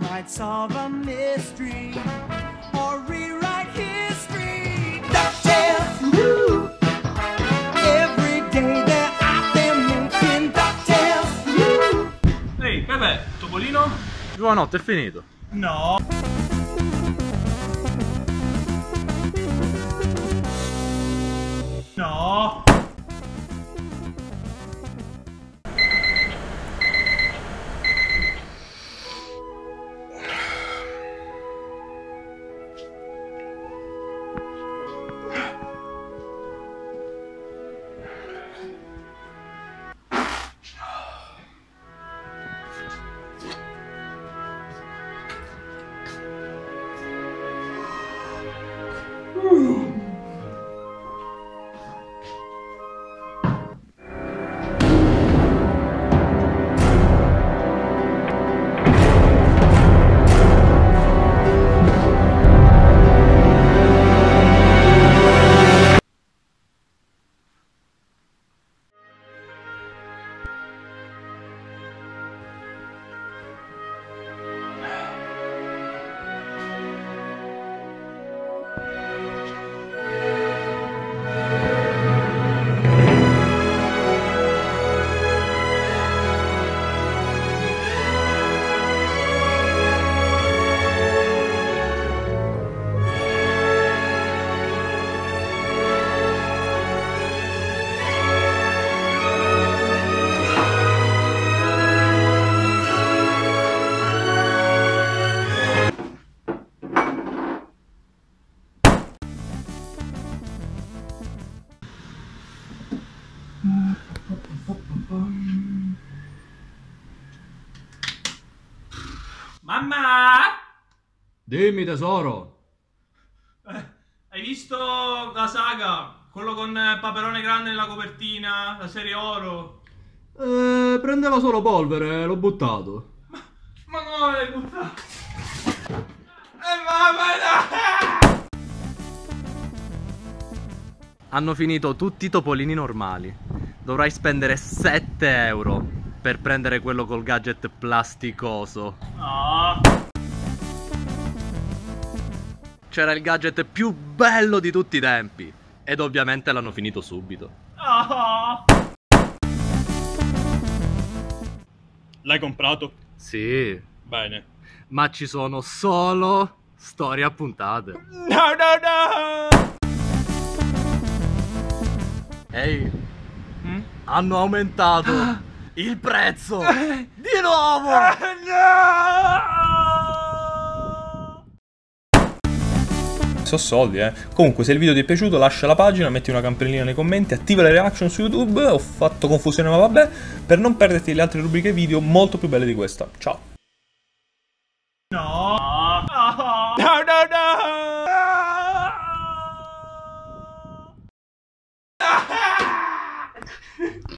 might solve a mystery or rewrite history. Duck Tales, woo! Every day they're out there making Duck Tales, woo! Ehi, Pepe, Topolino? Giovanotte, è finito? No! No! Mamma! Dimmi tesoro! Hai visto la saga? Quello con Paperone grande nella copertina? La serie oro? Prendeva solo polvere, l'ho buttato. Ma no, l'hai buttato! Mamma! No! Hanno finito tutti i topolini normali. Dovrai spendere 7 euro per prendere quello col gadget plasticoso. Oh. C'era il gadget più bello di tutti i tempi ed ovviamente l'hanno finito subito. Oh. L'hai comprato? Sì. Bene. Ma ci sono solo storie appuntate. No, no, no! Ehi. Hanno aumentato il prezzo di nuovo! No! So soldi, eh! Comunque, se il video ti è piaciuto, lascia la pagina, metti una campanellina nei commenti, attiva le reaction su YouTube, ho fatto confusione ma vabbè, per non perderti le altre rubriche video molto più belle di questa. Ciao!